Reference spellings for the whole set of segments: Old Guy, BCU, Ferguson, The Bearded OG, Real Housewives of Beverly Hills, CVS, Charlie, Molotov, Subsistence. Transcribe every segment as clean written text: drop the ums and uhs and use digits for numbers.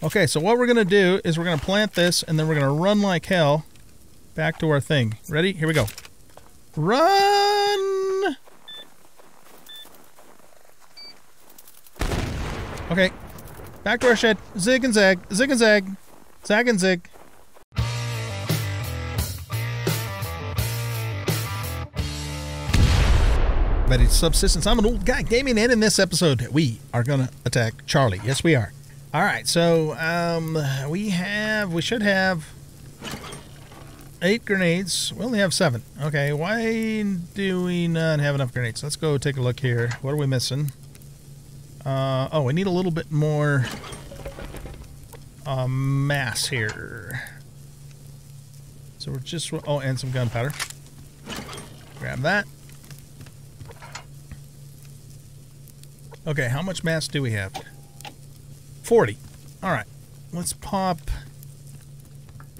Okay, so what we're going to do is we're going to plant this, and then we're going to run like hell back to our thing. Ready? Here we go. Run! Okay, back to our shed. Zig and zag, zig and zag, zag and zig. But it's Subsistence. I'm an old guy gaming, and in this episode, we are going to attack Charlie. Yes, we are. All right, so we should have 8 grenades. We only have 7. Okay, why do we not have enough grenades? Let's go take a look here. What are we missing? Oh, we need a little bit more mass here. So we're just... Oh, and some gunpowder. Grab that. Okay, how much mass do we have? 40. All right. Let's pop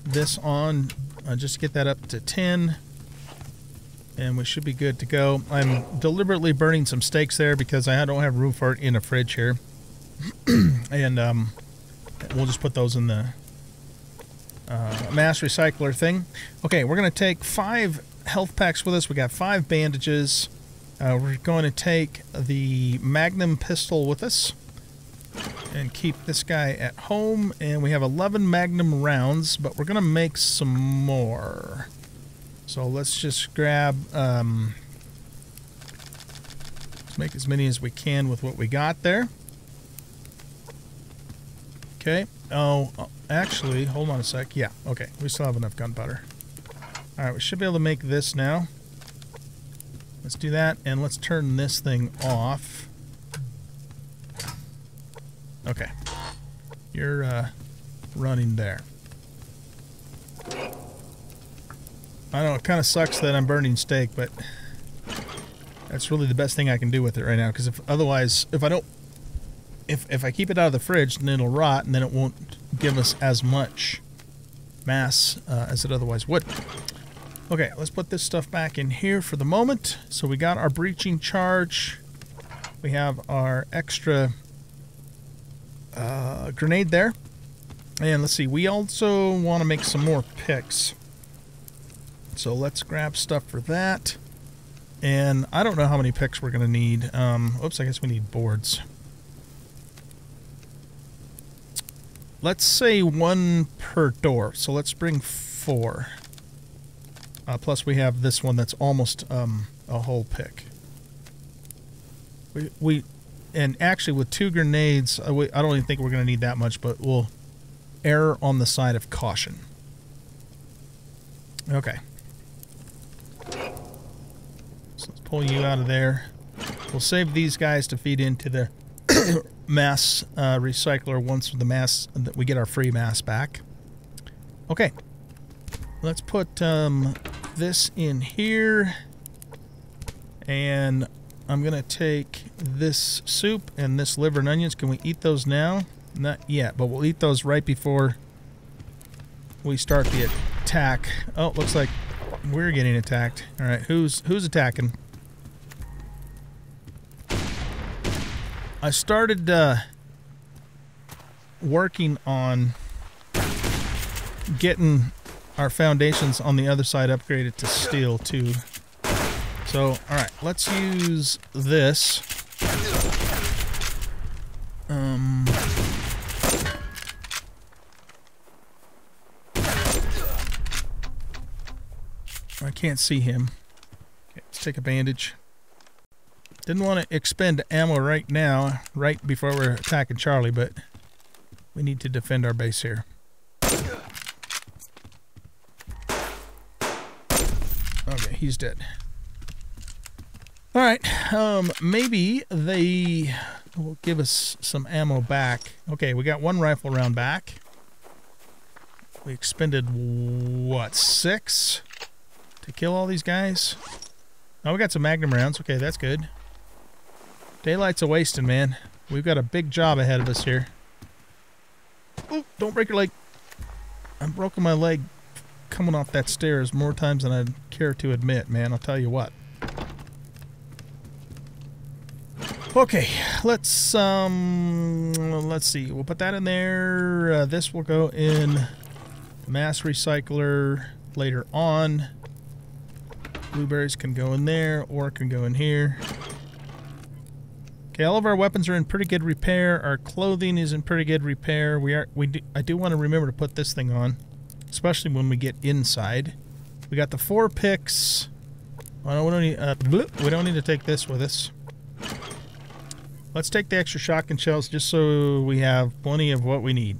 this on. Just get that up to 10. And we should be good to go. I'm deliberately burning some steaks there because I don't have room for it in a fridge here. And we'll just put those in the mass recycler thing. Okay, we're going to take 5 health packs with us. We got 5 bandages. We're going to take the Magnum pistol with us and keep this guy at home. And we have 11 Magnum rounds, but we're going to make some more. So let's just grab... let's make as many as we can with what we got there. Okay. Oh, actually, hold on a sec. Yeah, okay. We still have enough gunpowder. All right, we should be able to make this now. Let's do that, and let's turn this thing off. Okay. You're running there. I know, it kind of sucks that I'm burning steak, but that's really the best thing I can do with it right now, because if otherwise, if I don't... If I keep it out of the fridge, then it'll rot, and then it won't give us as much mass as it otherwise would. Okay, let's put this stuff back in here for the moment. So we got our breaching charge. We have our extra grenade there. And let's see, we also want to make some more picks. So let's grab stuff for that. And I don't know how many picks we're going to need. Oops, I guess we need boards. Let's say 1 per door. So let's bring 4. Plus we have this one that's almost a whole pick. And actually with 2 grenades, I don't even think we're going to need that much, but we'll err on the side of caution. Okay. So let's pull you out of there. We'll save these guys to feed into the mass recycler once the mass that we get our free mass back. Okay. Let's put this in here, and I'm going to take this soup and this liver and onions. Can we eat those now? Not yet, but we'll eat those right before we start the attack. Oh, looks like we're getting attacked. All right, who's attacking? I started working on getting our foundations on the other side upgraded to steel too. So, all right, let's use this. I can't see him. Okay, let's take a bandage. Didn't want to expend ammo right now, right before we're attacking Charlie, but we need to defend our base here. Okay, he's dead. All right, maybe they will give us some ammo back. Okay, we got 1 rifle round back. We expended, what, 6 to kill all these guys? Oh, we got some Magnum rounds. Okay, that's good. Daylight's a-wasting, man. We've got a big job ahead of us here. Ooh, don't break your leg. I've broken my leg coming off that stairs more times than I'd care to admit, man. I'll tell you what. Okay, let's see. We'll put that in there. This will go in the mass recycler later on. Blueberries can go in there, or it can go in here. Okay, all of our weapons are in pretty good repair. Our clothing is in pretty good repair. I do want to remember to put this thing on, especially when we get inside. We got the 4 picks. Oh, we don't need to take this with us. Let's take the extra shotgun shells just so we have plenty of what we need.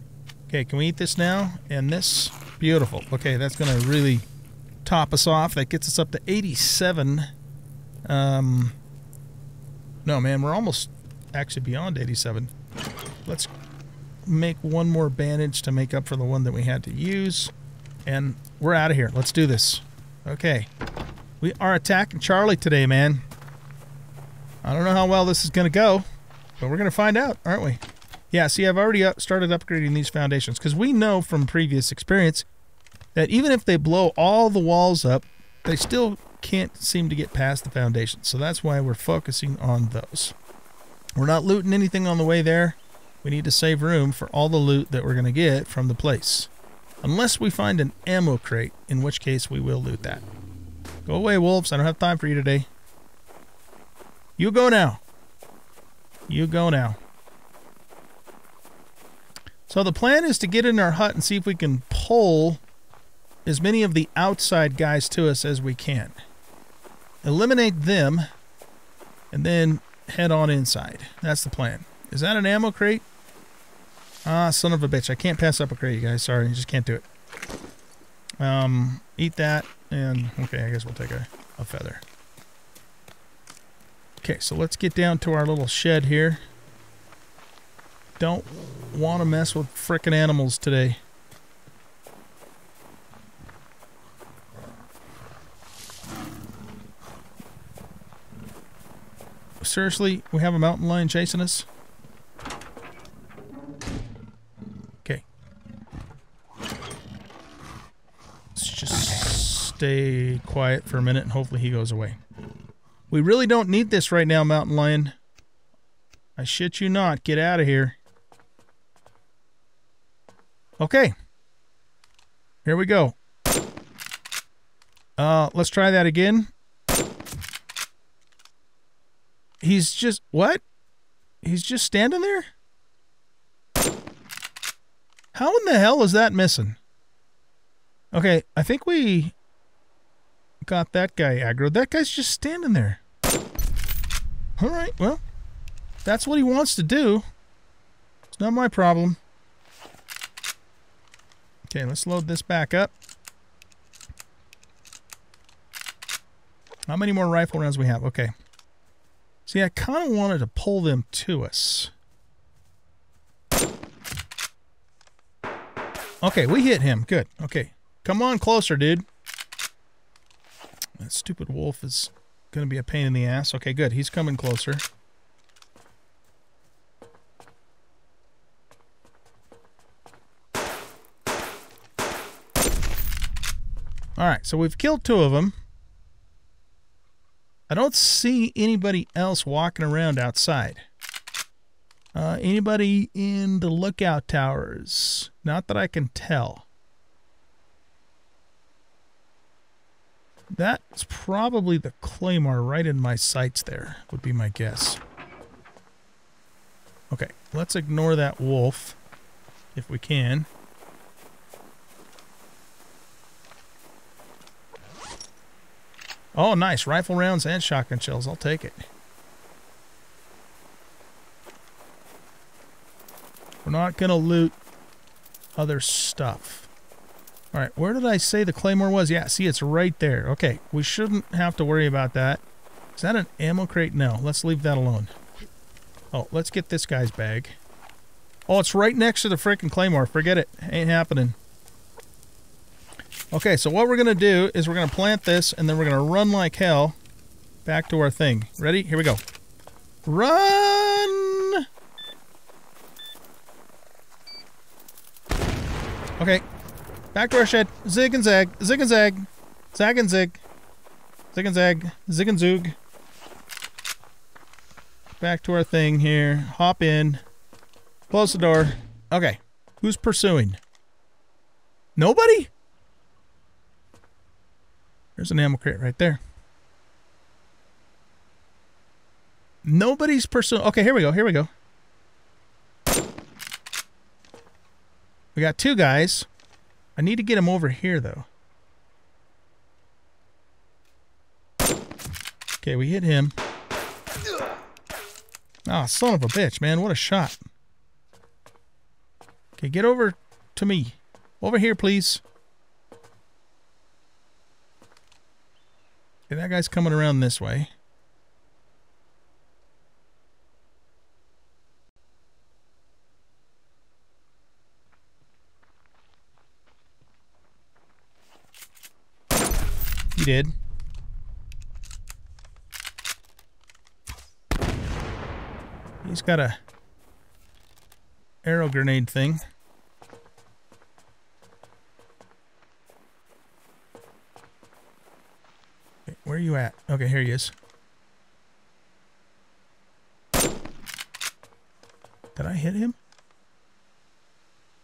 Okay, can we eat this now? And this? Beautiful. Okay, that's going to really top us off. That gets us up to 87. No, man, we're almost actually beyond 87. Let's make one more bandage to make up for the one that we had to use. And we're out of here. Let's do this. Okay. We are attacking Charlie today, man. I don't know how well this is going to go, but we're going to find out, aren't we? Yeah, see, I've already started upgrading these foundations because we know from previous experience that even if they blow all the walls up, they still can't seem to get past the foundation. So that's why we're focusing on those. We're not looting anything on the way there. We need to save room for all the loot that we're going to get from the place. Unless we find an ammo crate, in which case we will loot that. Go away, wolves. I don't have time for you today. You go now. You go now. So the plan is to get in our hut and see if we can pull as many of the outside guys to us as we can. Eliminate them and then head on inside. That's the plan. Is that an ammo crate? Ah, son of a bitch. I can't pass up a crate, you guys. Sorry, I just can't do it. Eat that, and okay, I guess we'll take a feather. Okay, so let's get down to our little shed here. Don't want to mess with frickin' animals today. Seriously, we have a mountain lion chasing us? Just stay quiet for a minute and hopefully he goes away. We really don't need this right now, mountain lion. I shit you not. Get out of here. Okay. Here we go. Let's try that again. He's just... What? He's just standing there? How in the hell is that missing? Okay, I think we got that guy aggroed. That guy's just standing there. All right, well, that's what he wants to do. It's not my problem. Okay, let's load this back up. How many more rifle rounds we have? Okay. See, I kind of wanted to pull them to us. Okay, we hit him. Good. Okay. Come on closer, dude. That stupid wolf is going to be a pain in the ass. Okay, good. He's coming closer. Alright, so we've killed 2 of them. I don't see anybody else walking around outside. Anybody in the lookout towers? Not that I can tell. That's probably the claymore right in my sights there, would be my guess. Okay, let's ignore that wolf, if we can. Oh, nice. Rifle rounds and shotgun shells. I'll take it. We're not going to loot other stuff. All right, where did I say the claymore was? Yeah, see, it's right there. Okay, we shouldn't have to worry about that. Is that an ammo crate? No, let's leave that alone. Oh, let's get this guy's bag. Oh, it's right next to the freaking claymore. Forget it. Ain't happening. Okay, so what we're going to do is we're going to plant this, and then we're going to run like hell back to our thing. Ready? Here we go. Run! Okay. Back to our shed. Zig and zag. Zig and zag. Zag and zig. Zig and zag. Zig and zoog. back to our thing here. Hop in. Close the door. Okay. Who's pursuing? Nobody? There's an ammo crate right there. Nobody's pursuing. Okay, here we go. Here we go. We got two guys. I need to get them over here, though. Okay, we hit him. Ah, son of a bitch, man. What a shot. Okay, get over to me. Over here, please. Okay, that guy's coming around this way. He did. He's got a arrow grenade thing. Wait, where are you at? Okay, here he is. Did I hit him?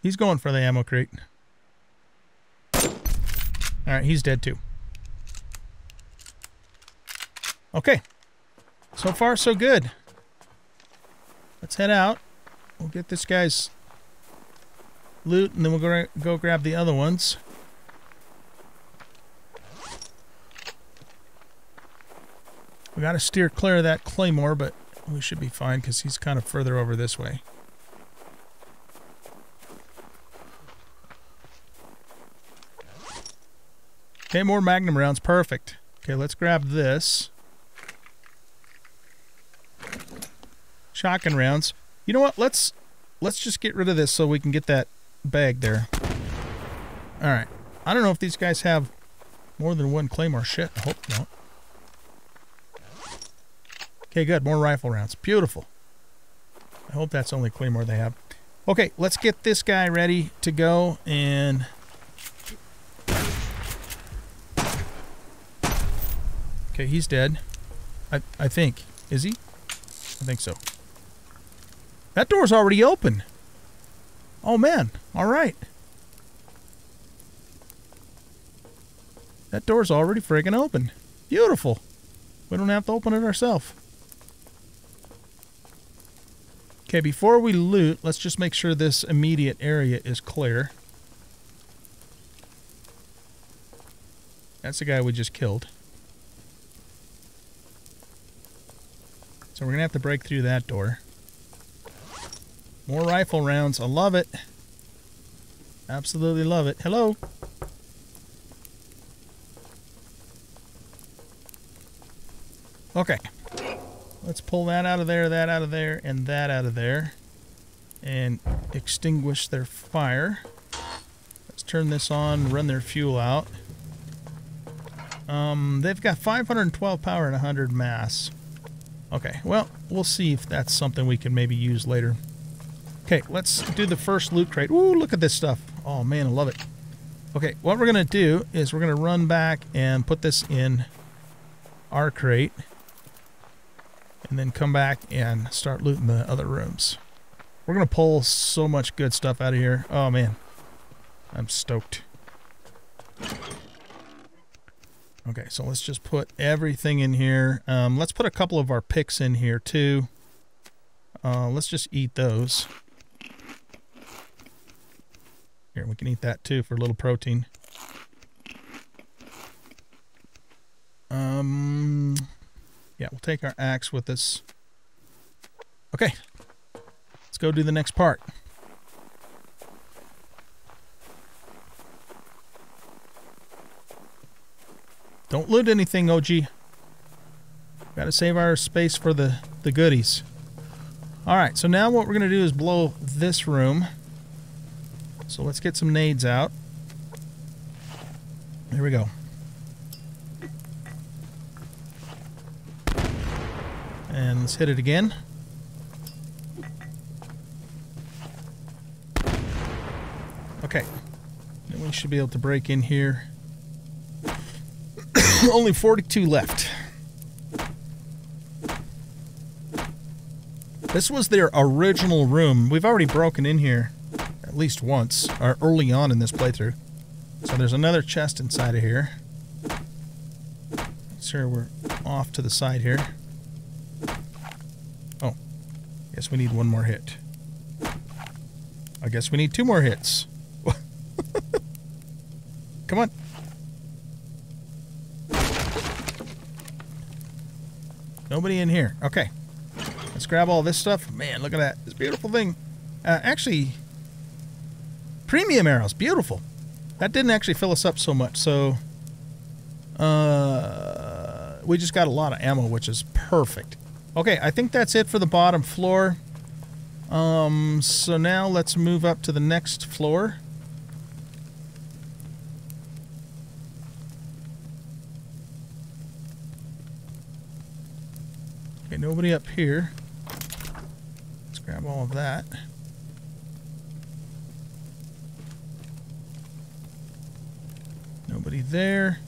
He's going for the ammo crate. Alright, he's dead too. Okay. So far, so good. Let's head out. We'll get this guy's loot, and then we'll go grab the other ones. We gotta steer clear of that claymore, but we should be fine because he's kind of further over this way. Okay, more magnum rounds. Perfect. Okay, let's grab this. Shotgun rounds. You know what? Let's just get rid of this so we can get that bag there. Alright. I don't know if these guys have more than one claymore. Shit, I hope they don't. Okay, good. More rifle rounds. Beautiful. I hope that's the only claymore they have. Okay, let's get this guy ready to go and... Okay, he's dead. I think. Is he? I think so. That door's already open. Oh, man. All right. That door's already friggin' open. Beautiful. We don't have to open it ourselves. Okay, before we loot, let's just make sure this immediate area is clear. That's the guy we just killed. So we're going to have to break through that door. More rifle rounds. I love it. Absolutely love it. Hello. Okay. Let's pull that out of there, and that out of there. And extinguish their fire. Let's turn this on, run their fuel out. They've got 512 power and 100 mass. Okay, well, we'll see if that's something we can maybe use later. Okay, let's do the first loot crate. Ooh, look at this stuff. Oh, man, I love it. Okay, what we're going to do is we're going to run back and put this in our crate. And then come back and start looting the other rooms. We're going to pull so much good stuff out of here. Oh, man. I'm stoked. Okay, so let's just put everything in here. Let's put a couple of our picks in here, too. Let's just eat those. Here, we can eat that, too, for a little protein. Yeah, we'll take our axe with us. Okay, let's go do the next part. Don't loot anything, OG. Gotta save our space for the goodies. Alright, so now what we're gonna do is blow this room. So let's get some nades out. Here we go. And let's hit it again. Okay. Then we should be able to break in here. Only 42 left. This was their original room. We've already broken in here at least once, or early on in this playthrough. So there's another chest inside of here. Sure, we're off to the side here. Oh, guess we need one more hit. I guess we need two more hits. Come on. Nobody in here. Okay. Let's grab all this stuff. Man, look at that. This beautiful thing. Actually, premium arrows. Beautiful. That didn't actually fill us up so much, so... we just got a lot of ammo, which is perfect. Okay, I think that's it for the bottom floor. So now let's move up to the next floor. Okay, nobody up here. Let's grab all of that. Nobody there.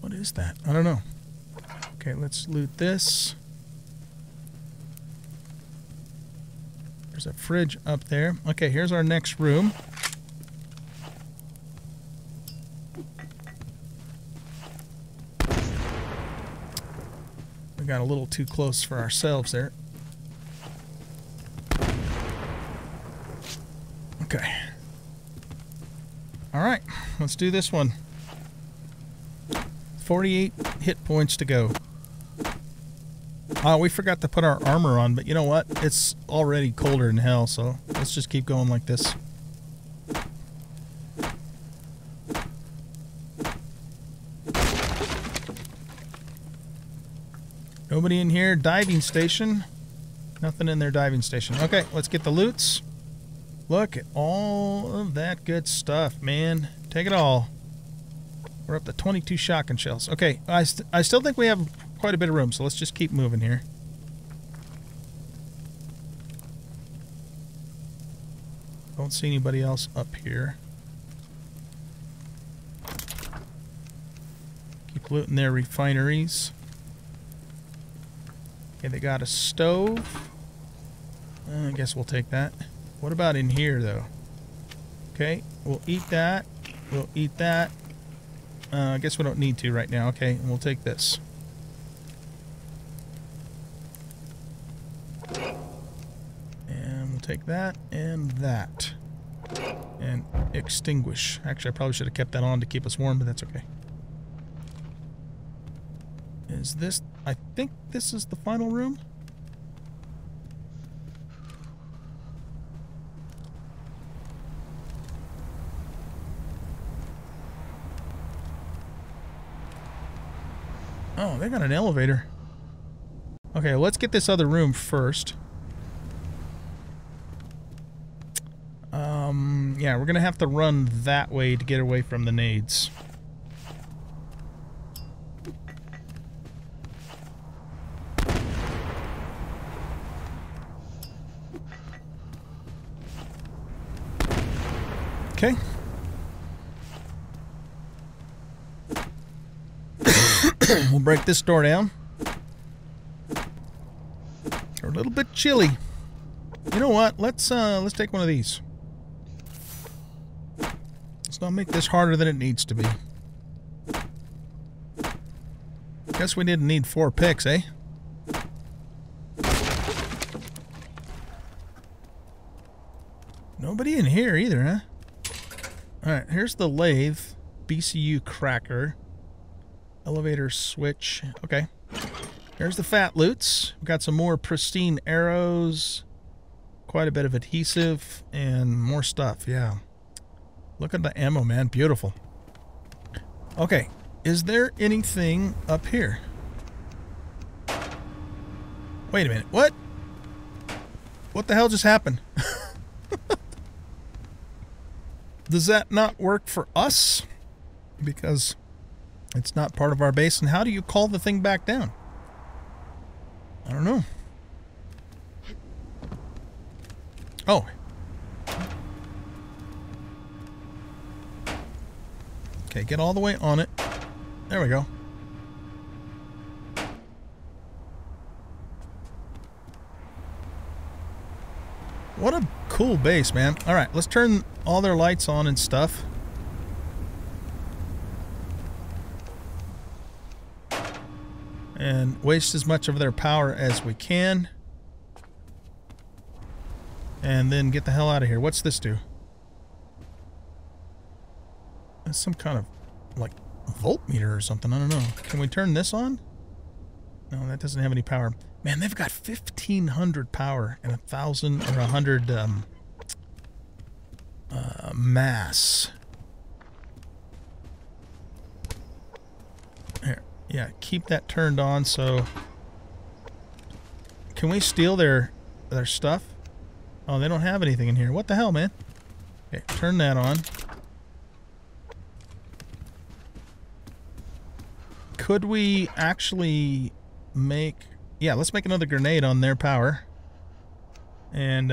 What is that? I don't know. Okay, let's loot this. There's a fridge up there. Okay, here's our next room. We got a little too close for ourselves there. Okay. All right, let's do this one. 48 hit points to go. Oh, we forgot to put our armor on, but you know what? It's already colder than hell, so let's just keep going like this. Nobody in here. Diving station. Nothing in their diving station. Okay, let's get the loots. Look at all of that good stuff, man. Take it all. We're up to 22 shotgun shells. Okay, I still think we have quite a bit of room, so let's just keep moving here. Don't see anybody else up here. Keep looting their refineries. Okay, they got a stove. I guess we'll take that. What about in here, though? Okay, we'll eat that. We'll eat that. I guess we don't need to right now. Okay, and we'll take this. And we'll take that and that. And extinguish. Actually, I probably should have kept that on to keep us warm, but that's okay. Is this... I think this is the final room. Oh, they got an elevator. Okay, let's get this other room first. Yeah, we're gonna have to run that way to get away from the nades. Okay. We'll break this door down. They're a little bit chilly. You know what? Let's take one of these. Let's not make this harder than it needs to be. Guess we didn't need 4 picks, eh? Nobody in here either, huh? All right, here's the lathe, BCU cracker. Elevator switch. Okay. Here's the fat loots. We've got some more pristine arrows. Quite a bit of adhesive and more stuff. Yeah. Look at the ammo, man. Beautiful. Okay. Is there anything up here? Wait a minute. What? What the hell just happened? Does that not work for us? Because... it's not part of our base, and how do you call the thing back down? I don't know. Oh. Okay, get all the way on it. There we go. What a cool base, man. All right, let's turn all their lights on and stuff. And waste as much of their power as we can. And then get the hell out of here. What's this do? That's some kind of, like, voltmeter or something. I don't know. Can we turn this on? No, that doesn't have any power. Man, they've got 1,500 power and 1,000 or 100 mass. Here. Yeah, keep that turned on so... Can we steal their stuff? Oh, they don't have anything in here. What the hell, man? Okay, turn that on. Could we actually make... Yeah, let's make another grenade on their power. And,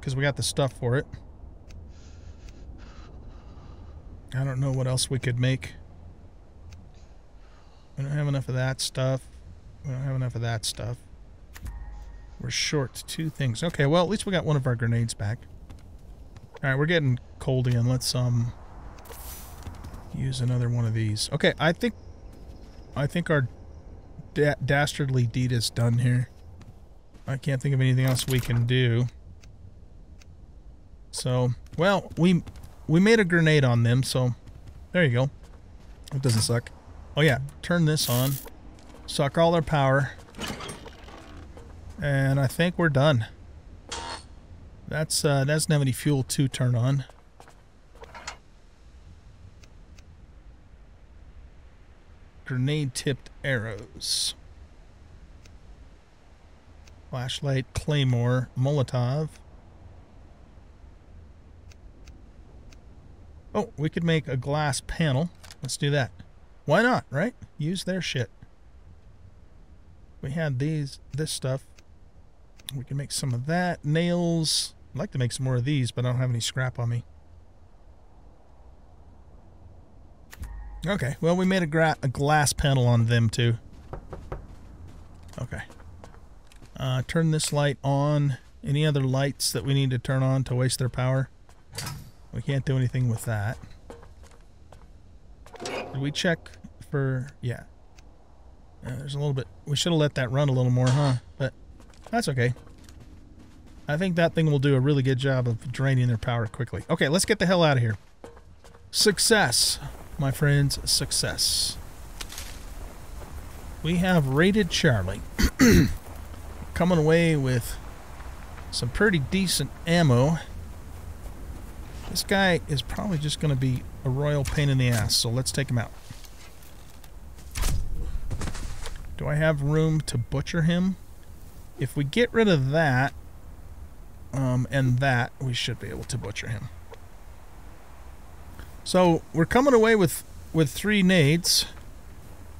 because we got the stuff for it. I don't know what else we could make. We don't have enough of that stuff. We don't have enough of that stuff. We're short two things. Okay, well, at least we got one of our grenades back. Alright, we're getting cold again. Let's, use another one of these. Okay, I think our... dastardly deed is done here. I can't think of anything else we can do. So, well, we made a grenade on them, so there you go. It doesn't suck. Oh yeah, turn this on. Suck all their power. And I think we're done. That doesn't have any fuel to turn on. Grenade-tipped arrows. Flashlight, claymore, Molotov. Oh, we could make a glass panel. Let's do that. Why not, right? Use their shit. We had this stuff. We can make some of that. Nails. I'd like to make some more of these, but I don't have any scrap on me. Okay, well, we made a glass panel on them, too. Okay. Turn this light on. Any other lights that we need to turn on to waste their power? We can't do anything with that. Did we check for... Yeah. There's a little bit... We should have let that run a little more, huh? But that's okay. I think that thing will do a really good job of draining their power quickly. Okay, let's get the hell out of here. Success! My friends, success. We have raided Charlie. Coming away with some pretty decent ammo. This guy is probably just going to be a royal pain in the ass, so let's take him out. Do I have room to butcher him? If we get rid of that, and that, we should be able to butcher him. So, we're coming away with 3 nades.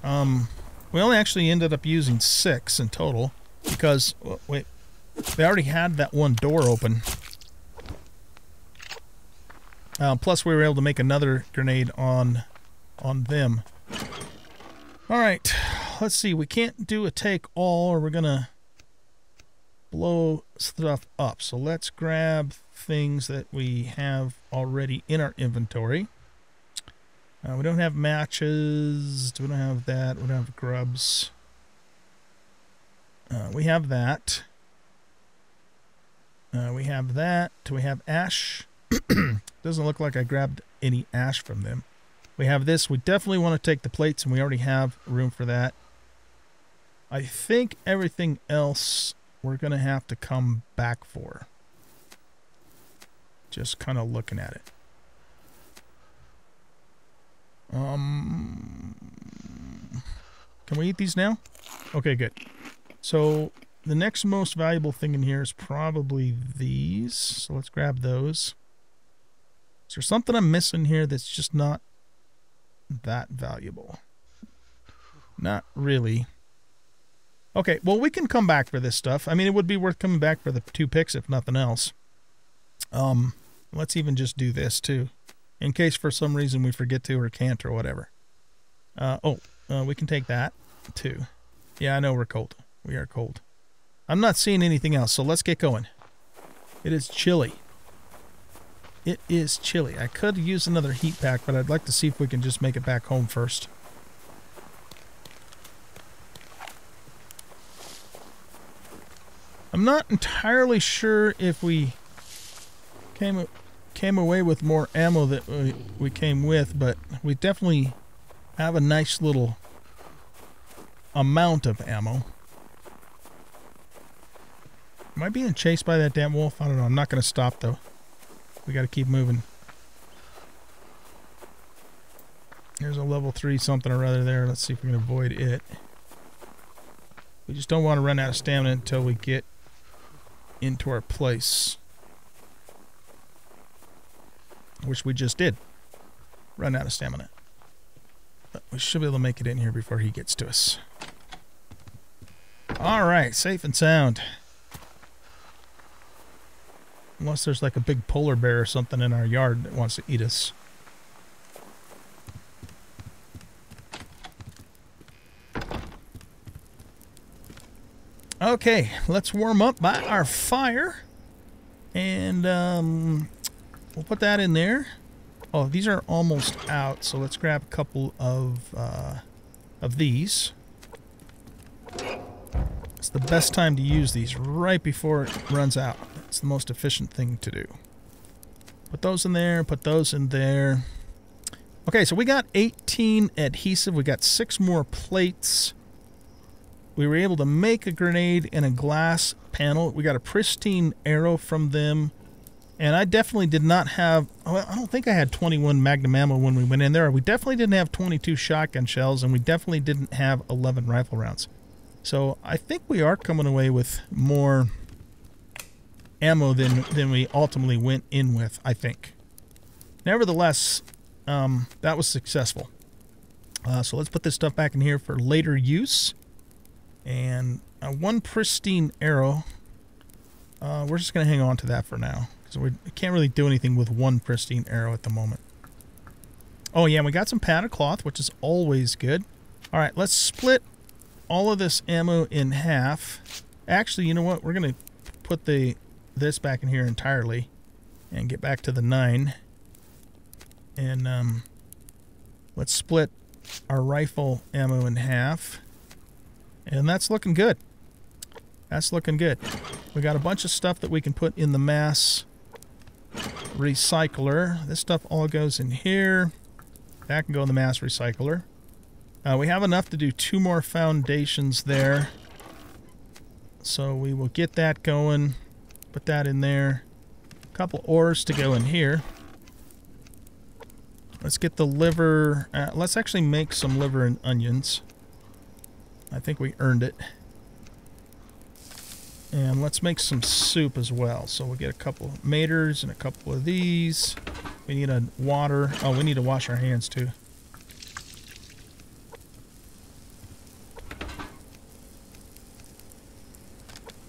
We only actually ended up using 6 in total. Because, wait, they already had that one door open. Plus, we were able to make another grenade on them. Alright, let's see. We can't do a take all, or we're going to blow stuff up. So, let's grab things that we have already in our inventory. We don't have matches. We don't have that. We don't have grubs. We have that. We have that. Do we have ash? Doesn't look like I grabbed any ash from them. We have this. We definitely want to take the plates, and we already have room for that. I think everything else we're going to have to come back for. Just kind of looking at it. Can we eat these now? Okay, good. So the next most valuable thing in here is probably these. So let's grab those. Is there something I'm missing here that's just not that valuable? Not really. Okay, well, we can come back for this stuff. I mean, it would be worth coming back for the 2 picks if nothing else. Let's even just do this too. in case for some reason we forget to or can't or whatever. We can take that too. Yeah, I know we're cold. We are cold. I'm not seeing anything else, so let's get going. It is chilly. It is chilly. I could use another heat pack, but I'd like to see if we can just make it back home first. I'm not entirely sure if we came away with more ammo that we came with, but we definitely have a nice little amount of ammo. Am I being chased by that damn wolf? I don't know. I'm not going to stop, though. We got to keep moving. There's a level 3 something or other there. Let's see if we can avoid it. We just don't want to run out of stamina until we get into our place, which we just did. Run out of stamina. But we should be able to make it in here before he gets to us. Alright, safe and sound. Unless there's like a big polar bear or something in our yard that wants to eat us. Okay, let's warm up by our fire. And we'll put that in there. Oh, these are almost out, so let's grab a couple of these. It's the best time to use these, right before it runs out. It's the most efficient thing to do. Put those in there, put those in there. Okay, so we got 18 adhesive. We got 6 more plates. We were able to make a grenade in a glass panel. We got a pristine arrow from them. And I definitely did not have... I don't think I had 21 magnum ammo when we went in there. We definitely didn't have 22 shotgun shells, and we definitely didn't have 11 rifle rounds. So I think we are coming away with more ammo than we ultimately went in with, I think. Nevertheless, that was successful. So let's put this stuff back in here for later use. And one pristine arrow. We're just going to hang on to that for now. So we can't really do anything with one pristine arrow at the moment. Oh yeah, and we got some padded cloth, which is always good. Alright, let's split all of this ammo in half. Actually, you know what? We're going to put this back in here entirely and get back to the 9. And let's split our rifle ammo in half. And that's looking good. That's looking good. We got a bunch of stuff that we can put in the mass recycler. This stuff all goes in here. That can go in the mass recycler. We have enough to do 2 more foundations there. So we will get that going. Put that in there. A couple ores to go in here. Let's get the liver. Let's actually make some liver and onions. I think we earned it. And let's make some soup as well. So we'll get a couple of maters and a couple of these. We need a water. Oh, we need to wash our hands too.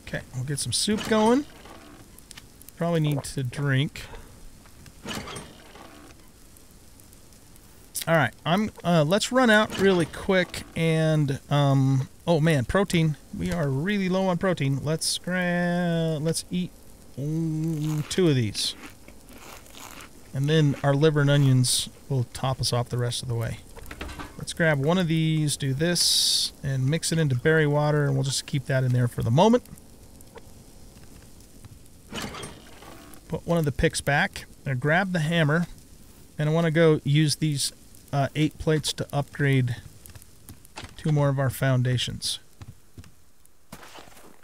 Okay, we'll get some soup going. Probably need to drink. All right, let's run out really quick and oh man, protein. We are really low on protein. Let's eat 2 of these, and then our liver and onions will top us off the rest of the way. Let's grab 1 of these, do this, and mix it into berry water, and we'll just keep that in there for the moment. Put 1 of the picks back. Now grab the hammer, and I want to go use these 8 plates to upgrade 2 more of our foundations.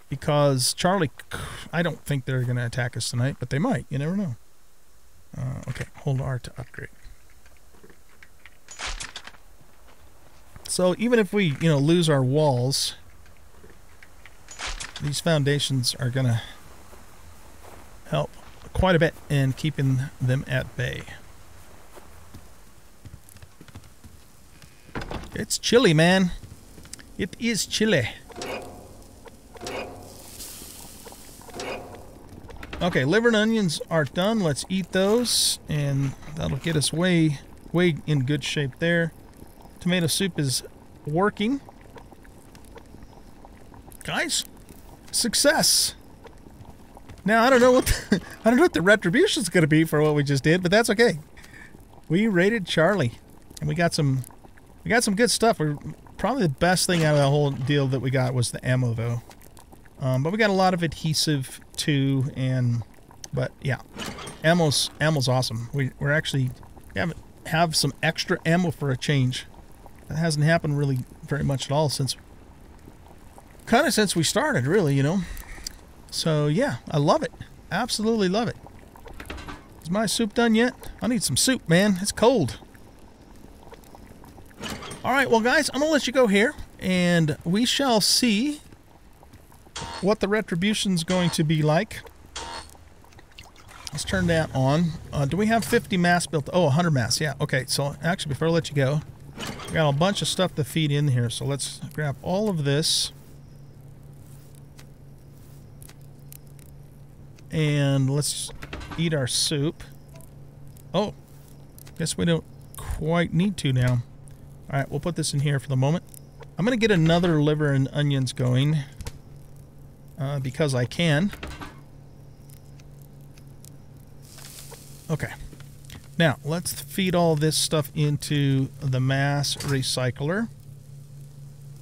Because Charlie, I don't think they're going to attack us tonight, but they might. You never know. Okay, hold R to upgrade. So even if we, lose our walls, these foundations are going to help quite a bit in keeping them at bay. It's chilly, man. It is chilly. Okay, liver and onions are done. Let's eat those, and that'll get us way in good shape there. Tomato soup is working. Guys, success. Now, I don't know what the, I don't know what the retribution is going to be for what we just did, but that's okay. We raided Charlie, and we got some good stuff. We're probably the best thing out of the whole deal that we got was the ammo, though. But we got a lot of adhesive too, but yeah, ammo's awesome. We're actually have some extra ammo for a change. That hasn't happened really very much at all since we started, really, you know. So yeah, I love it. Absolutely love it. Is my soup done yet? I need some soup, man. It's cold. All right, well, guys, I'm gonna let you go here, and we shall see what the retribution's going to be like. Let's turn that on. Do we have 50 mass built? Oh, 100 mass. Yeah, okay. So actually, before I let you go, we got a bunch of stuff to feed in here. So let's grab all of this. And let's eat our soup. Oh, guess we don't quite need to now. All right, we'll put this in here for the moment. I'm going to get another liver and onions going because I can. Okay. Now, let's feed all this stuff into the mass recycler.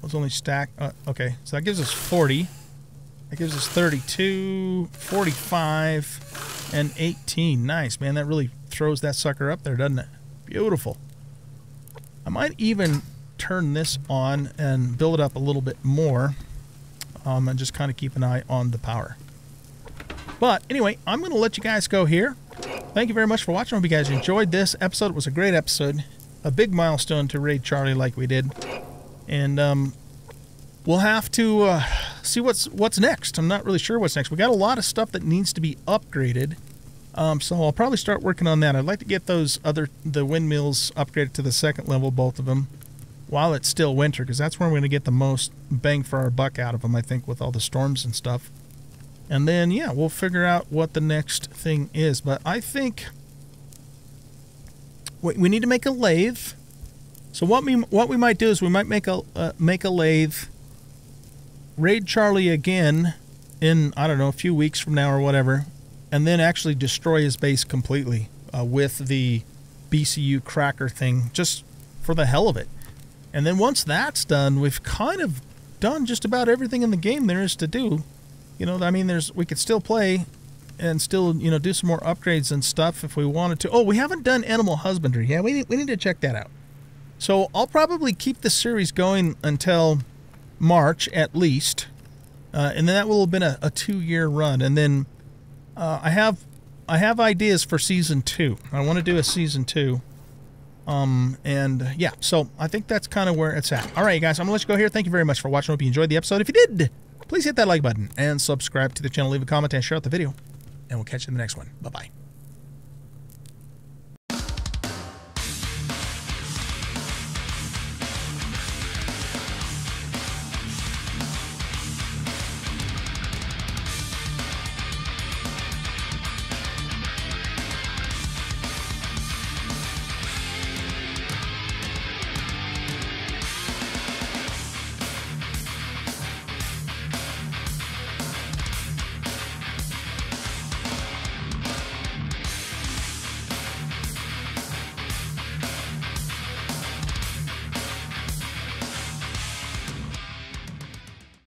Let's only stack... okay, so that gives us 40. That gives us 32, 45, and 18. Nice, man. That really throws that sucker up there, doesn't it? Beautiful. I might even turn this on and build it up a little bit more, and just kind of keep an eye on the power. But anyway, I'm going to let you guys go here. Thank you very much for watching. I hope you guys enjoyed this episode. It was a great episode. A big milestone to raid Charlie like we did. And we'll have to... see what's next. I'm not really sure what's next. We got a lot of stuff that needs to be upgraded, so I'll probably start working on that. I'd like to get the windmills upgraded to the second level, both of them, while it's still winter, because that's where we're going to get the most bang for our buck out of them, I think, with all the storms and stuff. And then, yeah, we'll figure out what the next thing is. But I think we need to make a lathe. So what we might do is we might make a lathe, raid Charlie again in, I don't know, a few weeks from now or whatever, and then actually destroy his base completely with the BCU cracker thing, just for the hell of it. And then once that's done, we've kind of done just about everything in the game there is to do. You know, I mean, we could still play and still, you know, do some more upgrades and stuff if we wanted to. Oh, we haven't done animal husbandry. Yeah, we need to check that out. So I'll probably keep this series going until... March at least, and then that will have been a two-year run. And then I have ideas for season 2. I want to do a season 2, and yeah. So I think that's kind of where it's at. All right, guys, I'm gonna let you go here. Thank you very much for watching. I hope you enjoyed the episode. If you did, please hit that like button and subscribe to the channel. Leave a comment and share out the video, and we'll catch you in the next one. Bye bye.